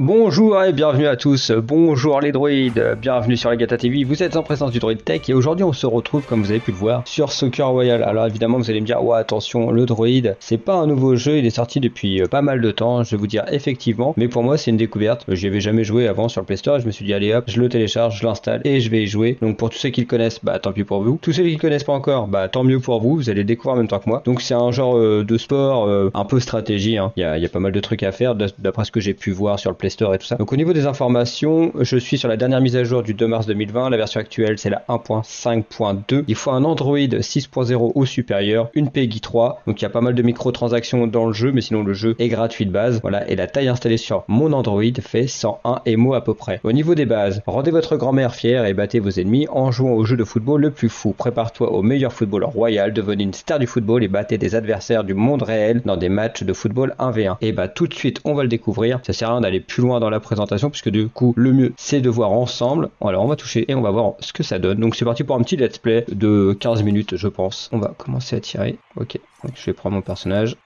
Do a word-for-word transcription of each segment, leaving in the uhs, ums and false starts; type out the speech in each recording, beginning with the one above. Bonjour et bienvenue à tous, bonjour les droïdes, bienvenue sur la Gata T V, vous êtes en présence du Droid Tech et aujourd'hui on se retrouve comme vous avez pu le voir sur Soccer Royale. Alors évidemment vous allez me dire, ouais attention le droïde c'est pas un nouveau jeu, il est sorti depuis pas mal de temps, je vais vous dire effectivement, mais pour moi c'est une découverte, j'y avais jamais joué avant sur le Play Store et je me suis dit allez hop, je le télécharge, je l'installe et je vais y jouer. Donc pour tous ceux qui le connaissent, bah tant pis pour vous, tous ceux qui le connaissent pas encore, bah tant mieux pour vous, vous allez le découvrir en même temps que moi. Donc c'est un genre euh, de sport, euh, un peu stratégie, hein. Il y a, il y a pas mal de trucs à faire d'après ce que j'ai pu voir sur le Play Store et tout ça. Donc au niveau des informations, je suis sur la dernière mise à jour du deux mars deux mille vingt, la version actuelle c'est la un point cinq point deux. Il faut un Android six point zéro ou supérieur, une PEGI trois. Donc il y a pas mal de microtransactions dans le jeu, mais sinon le jeu est gratuit de base. Voilà, et la taille installée sur mon Android fait cent un mégaoctets à peu près. Au niveau des bases, rendez votre grand-mère fière et battez vos ennemis en jouant au jeu de football le plus fou. Prépare-toi au meilleur football royal, devenez une star du football et battez des adversaires du monde réel dans des matchs de football un contre un. Et bah tout de suite on va le découvrir, ça sert à rien d'aller plus loin dans la présentation puisque du coup le mieux c'est de voir ensemble. Alors on va toucher et on va voir ce que ça donne. Donc c'est parti pour un petit let's play de quinze minutes je pense. On va commencer à tirer. Ok, donc je vais prendre mon personnage.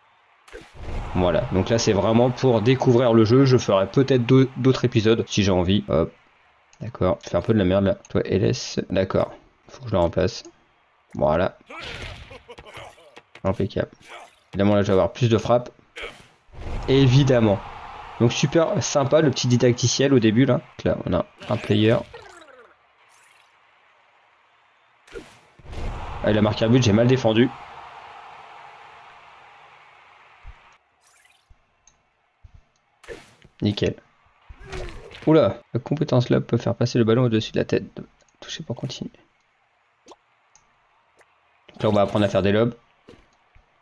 Voilà, donc là c'est vraiment pour découvrir le jeu. Je ferai peut-être d'autres épisodes si j'ai envie. Hop, d'accord, je fais un peu de la merde là. Toi L S, d'accord, faut que je la remplace. Voilà, impeccable. Évidemment là je vais avoir plus de frappe, évidemment. Donc super sympa le petit didacticiel au début là. Donc là on a un player. Ah, il a marqué un but, j'ai mal défendu. Nickel. Oula, la compétence là peut faire passer le ballon au-dessus de la tête. Toucher pour continuer. Donc là on va apprendre à faire des lobes.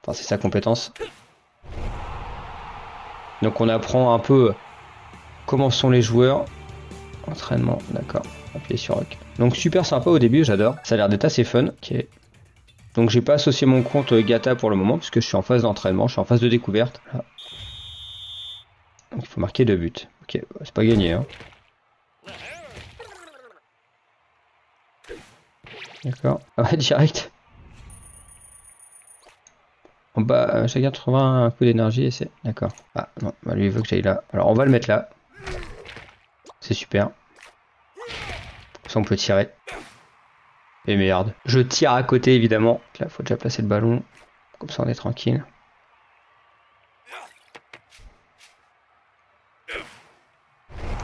Enfin c'est sa compétence. Donc on apprend un peu comment sont les joueurs. Entraînement, d'accord. Appuyez sur R O C. Donc super sympa au début, j'adore. Ça a l'air d'être assez fun. Okay. Donc j'ai pas associé mon compte Gata pour le moment, puisque je suis en phase d'entraînement, je suis en phase de découverte. Là. Donc il faut marquer deux buts. Ok, c'est pas gagné. Hein. D'accord. Ah ouais, direct. En bas, chacun trouve un coup d'énergie et c'est... D'accord. Ah non, bah, lui il veut que j'aille là. Alors on va le mettre là. C'est super. Comme ça on peut tirer. Et merde. Je tire à côté évidemment. Donc là, faut déjà placer le ballon. Comme ça on est tranquille.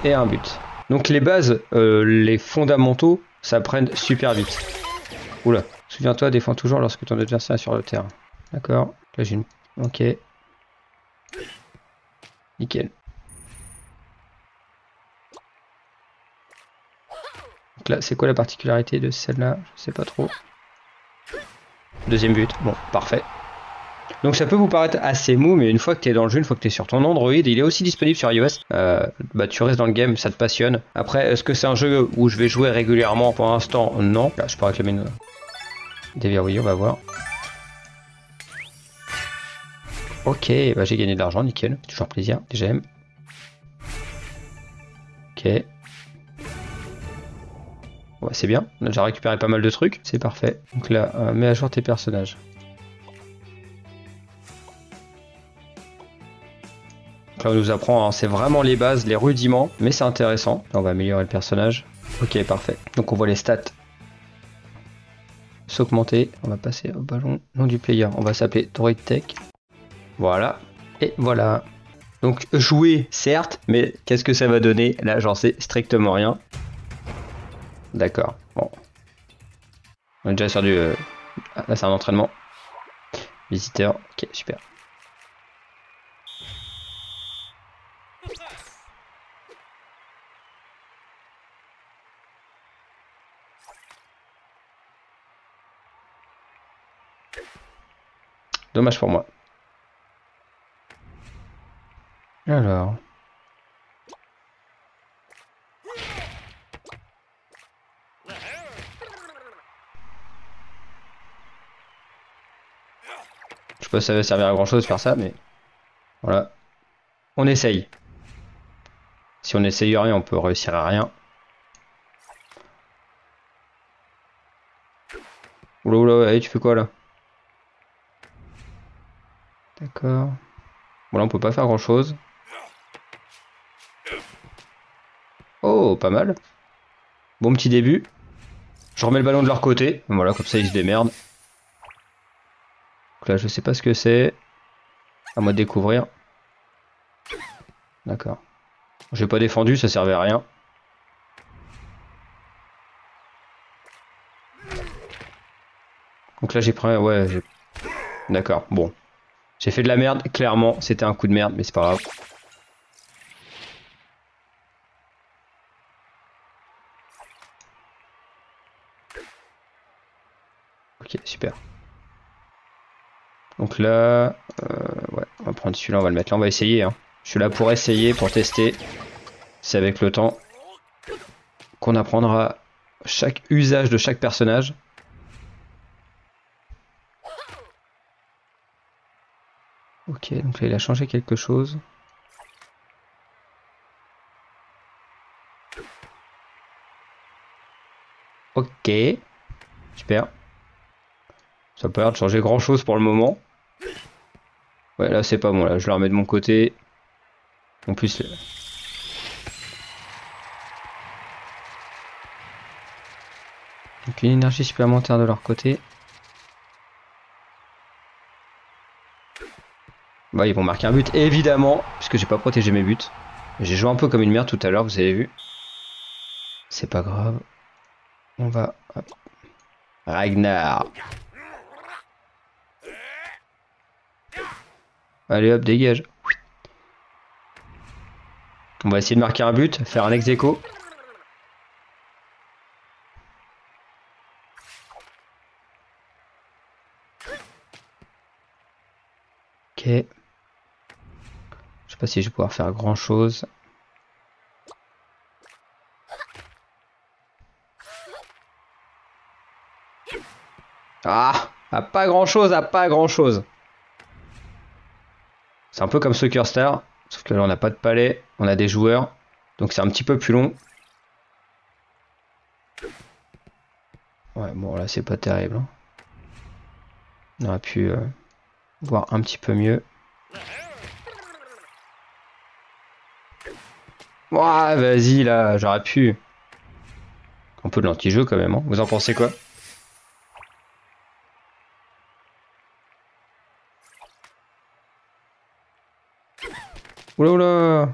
Et un but. Donc les bases, euh, les fondamentaux, ça prenne super vite. Oula. Souviens-toi, défends toujours lorsque ton adversaire est sur le terrain. D'accord, là j'ai une... Ok. Nickel. Donc là, c'est quoi la particularité de celle-là? Je sais pas trop. Deuxième but, bon, parfait. Donc ça peut vous paraître assez mou, mais une fois que tu es dans le jeu, une fois que tu es sur ton Android, il est aussi disponible sur iOS, euh, bah tu restes dans le game, ça te passionne. Après, est-ce que c'est un jeu où je vais jouer régulièrement? Pour l'instant, non. Là, je peux réclamer une... des verrouillés, on va voir. Ok, bah j'ai gagné de l'argent, nickel, toujours plaisir, des gemmes. Ok. Ouais, c'est bien, on a déjà récupéré pas mal de trucs, c'est parfait. Donc là, euh, mets à jour tes personnages. Donc là on nous apprend, hein, c'est vraiment les bases, les rudiments, mais c'est intéressant. Là, on va améliorer le personnage. Ok, parfait. Donc on voit les stats. S'augmenter, on va passer au ballon. Nom du player, on va s'appeler Droid Tech. Voilà, et voilà. Donc jouer, certes, mais qu'est-ce que ça va donner? Là, j'en sais strictement rien. D'accord, bon. On est déjà sur du... Euh... Ah, là, c'est un entraînement. Visiteur, ok, super. Dommage pour moi. Alors... Je sais pas si ça va servir à grand chose faire ça, mais... Voilà. On essaye. Si on essaye rien, on peut réussir à rien. Oula oula, hey, tu fais quoi là? D'accord. Bon là on peut pas faire grand chose. Oh, pas mal. Bon petit début. Je remets le ballon de leur côté. Voilà, comme ça ils se démerdent. Donc là, je sais pas ce que c'est. À moi de découvrir. D'accord. J'ai pas défendu, ça servait à rien. Donc là, j'ai pris... Ouais, j'ai... D'accord, bon. J'ai fait de la merde, clairement. C'était un coup de merde, mais c'est pas grave. Ok, super. Donc là... Euh, ouais, on va prendre celui-là, on va le mettre là. On va essayer, hein. Je suis là pour essayer, pour tester. C'est avec le temps qu'on apprendra chaque usage de chaque personnage. Ok, donc là il a changé quelque chose. Ok, super. Ça n'a pas l'air de changer grand chose pour le moment. Ouais, là c'est pas bon, là je le remets de mon côté. En plus... Le... Donc une énergie supplémentaire de leur côté. Bah, ils vont marquer un but, évidemment, puisque j'ai pas protégé mes buts. J'ai joué un peu comme une merde tout à l'heure, vous avez vu. C'est pas grave. On va... Hop. Ragnar. Allez hop, dégage. On va essayer de marquer un but, faire un ex-aequo. Ok. Je sais pas si je vais pouvoir faire grand chose. Ah, à pas grand chose, à pas grand chose. C'est un peu comme Soccer Star. Sauf que là on n'a pas de palais, on a des joueurs, donc c'est un petit peu plus long. Ouais bon là c'est pas terrible. Hein. On aurait pu euh, voir un petit peu mieux. Ouah vas-y là, j'aurais pu. Un peu de l'anti-jeu quand même, hein. Vous en pensez quoi? Oula oula.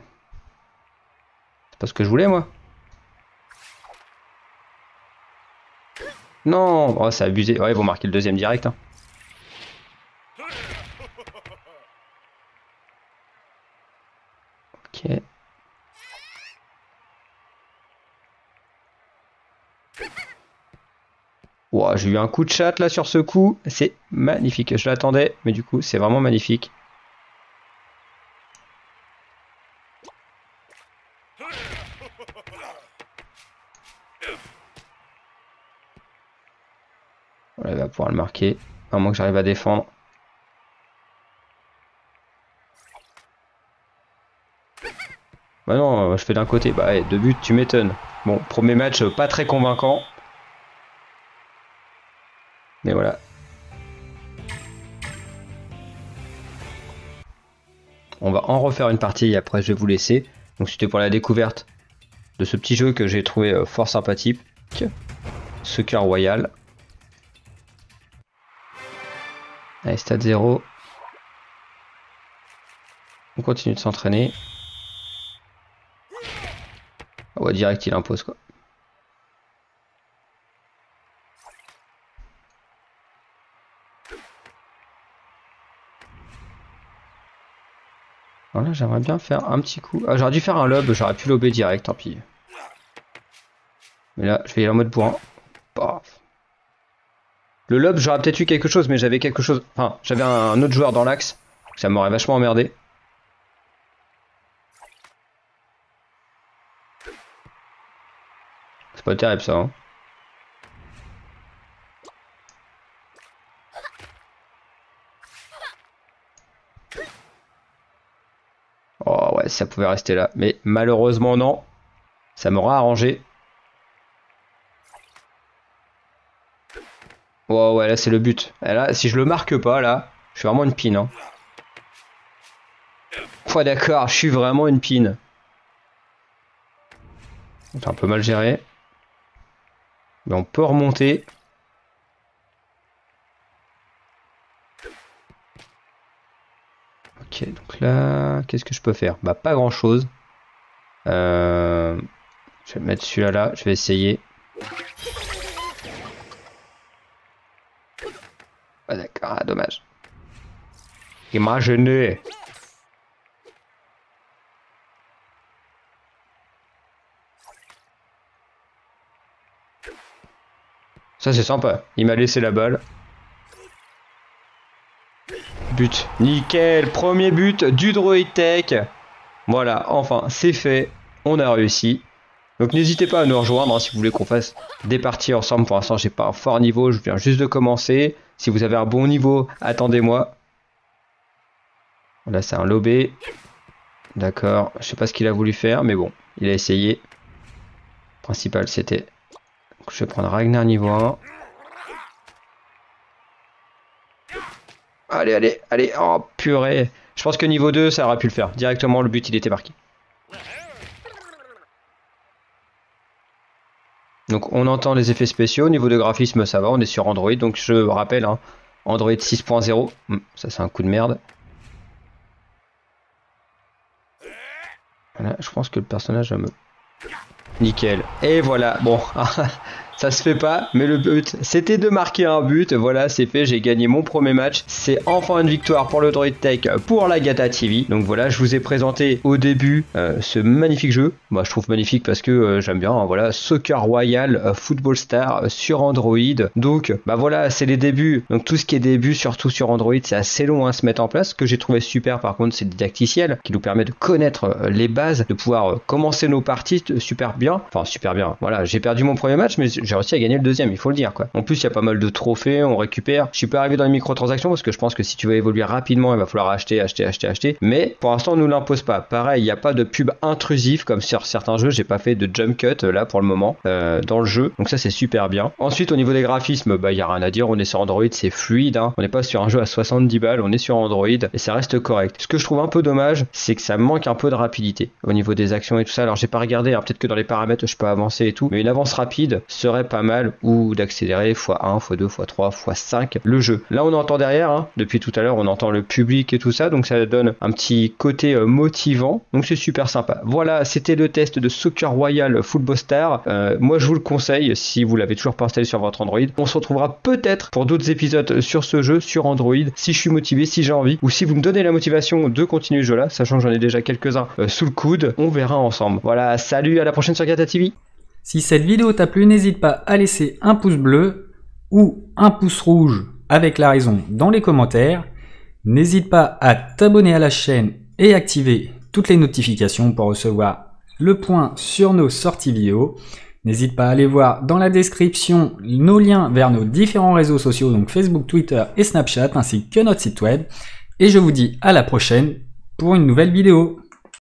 C'est pas ce que je voulais moi. Non. Oh c'est abusé. Ouais ils vont marquer le deuxième direct. Hein. Ok. Wow, j'ai eu un coup de chat là sur ce coup. C'est magnifique. Je l'attendais mais du coup c'est vraiment magnifique. Elle va pouvoir le marquer, à moins que j'arrive à défendre. Bah non, je fais d'un côté. Bah, deux buts, tu m'étonnes. Bon, premier match pas très convaincant. Mais voilà. On va en refaire une partie et après je vais vous laisser. Donc c'était pour la découverte de ce petit jeu que j'ai trouvé fort sympathique. Soccer Royale. Allez, stade zéro. On continue de s'entraîner. Oh, direct, il impose quoi. Voilà, j'aimerais bien faire un petit coup. Ah, j'aurais dû faire un lob, j'aurais pu lober direct, tant pis. Mais là, je vais y aller en mode bourrin. Paf. Le lob, j'aurais peut-être eu quelque chose, mais j'avais quelque chose... Enfin, j'avais un autre joueur dans l'axe. Ça m'aurait vachement emmerdé. C'est pas terrible, ça, hein. Oh, ouais, ça pouvait rester là. Mais malheureusement, non. Ça m'aura arrangé. Wow, ouais, là c'est le but. Et là, si je le marque pas, là, je suis vraiment une pine. Hein. Ouais, d'accord, je suis vraiment une pine. C'est un peu mal géré. Mais on peut remonter. Ok, donc là, qu'est-ce que je peux faire? Bah, pas grand-chose. Euh, je vais mettre celui-là là, je vais essayer. Ah d'accord, ah, dommage. Imaginez. Ça c'est sympa, il m'a laissé la balle. But, nickel, premier but du Droid Tech. Voilà, enfin c'est fait, on a réussi. Donc n'hésitez pas à nous rejoindre hein, si vous voulez qu'on fasse des parties ensemble. Pour l'instant j'ai pas un fort niveau, je viens juste de commencer. Si vous avez un bon niveau, attendez-moi. Là c'est un lobé. D'accord, je sais pas ce qu'il a voulu faire, mais bon, il a essayé. Le principal c'était... Donc, je vais prendre Ragnar niveau un. Allez, allez, allez, oh purée. Je pense que niveau deux, ça aurait pu le faire. Directement, le but, il était marqué. Donc, on entend les effets spéciaux. Au niveau de graphisme, ça va. On est sur Android. Donc, je rappelle, hein, Android six point zéro. Ça, c'est un coup de merde. Voilà, je pense que le personnage va me... Nickel. Et voilà. Bon, ça se fait pas, mais le but, c'était de marquer un but. Voilà, c'est fait. J'ai gagné mon premier match. C'est enfin une victoire pour le Droid Tech, pour la Gata T V. Donc voilà, je vous ai présenté au début euh, ce magnifique jeu. Moi, bah, je trouve magnifique parce que euh, j'aime bien. Hein, voilà, Soccer Royale Football Stars sur Android. Donc, bah voilà, c'est les débuts. Donc tout ce qui est début, surtout sur Android, c'est assez long à se mettre en place. Ce que j'ai trouvé super, par contre, c'est le didacticiel qui nous permet de connaître euh, les bases, de pouvoir euh, commencer nos parties super bien. Enfin super bien, voilà, j'ai perdu mon premier match mais j'ai réussi à gagner le deuxième, il faut le dire quoi. En plus il y a pas mal de trophées, on récupère. Je suis pas arrivé dans les microtransactions parce que je pense que si tu veux évoluer rapidement il va falloir acheter, acheter, acheter, acheter. Mais pour l'instant on nous l'impose pas. Pareil, il n'y a pas de pub intrusif comme sur certains jeux, j'ai pas fait de jump cut là pour le moment euh, dans le jeu. Donc ça c'est super bien. Ensuite au niveau des graphismes, bah il n'y a rien à dire, on est sur Android, c'est fluide, hein. On n'est pas sur un jeu à soixante-dix balles, on est sur Android et ça reste correct. Ce que je trouve un peu dommage, c'est que ça manque un peu de rapidité au niveau des actions et tout ça. Alors j'ai pas regardé, hein, peut-être que dans les paramètres je peux avancer et tout, mais une avance rapide serait pas mal, ou d'accélérer fois un fois deux fois trois fois cinq le jeu. Là on entend derrière hein, depuis tout à l'heure on entend le public et tout ça, donc ça donne un petit côté euh, motivant, donc c'est super sympa. Voilà, c'était le test de Soccer Royale Football Star. Euh, moi je vous le conseille si vous l'avez toujours pas installé sur votre Android. On se retrouvera peut-être pour d'autres épisodes sur ce jeu sur Android si je suis motivé, si j'ai envie, ou si vous me donnez la motivation de continuer le jeu là, sachant que j'en ai déjà quelques-uns euh, sous le coude. On verra ensemble. Voilà, salut, à la prochaine sur Gata T V. Si cette vidéo t'a plu, n'hésite pas à laisser un pouce bleu ou un pouce rouge avec la raison dans les commentaires. N'hésite pas à t'abonner à la chaîne et activer toutes les notifications pour recevoir le point sur nos sorties vidéo. N'hésite pas à aller voir dans la description nos liens vers nos différents réseaux sociaux, donc Facebook, Twitter et Snapchat, ainsi que notre site web. Et je vous dis à la prochaine pour une nouvelle vidéo.